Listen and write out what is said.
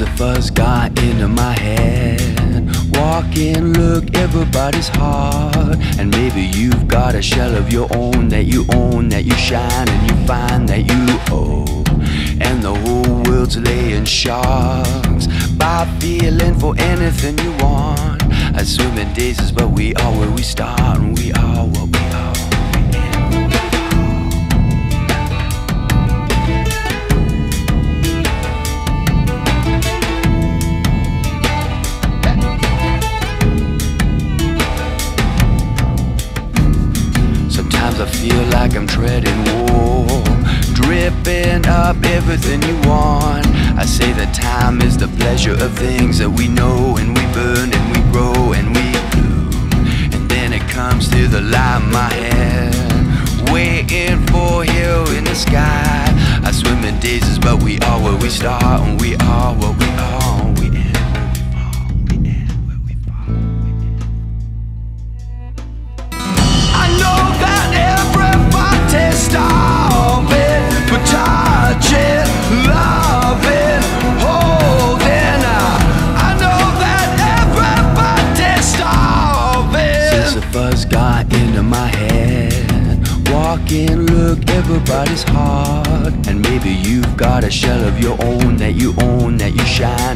Lucifer's got into my head. Walk in, look, everybody's hard. And maybe you've got a shell of your own that you own, that you shine and you find that you owe. And the whole world's laying sharks by feeling for anything you want. Our swimming days is where we are, where we start, and we are what we are. I feel like I'm treading wool, dripping up everything you want. I say that time is the pleasure of things that we know, and we burn and we grow and we bloom. And then it comes to the light in my head, waiting for you in the sky. I swim in daisies, but we are where we start, and we are what we are. Lucifer's got into my head. Walk in, look, everybody's hard. And maybe you've got a shell of your own that you own, that you shine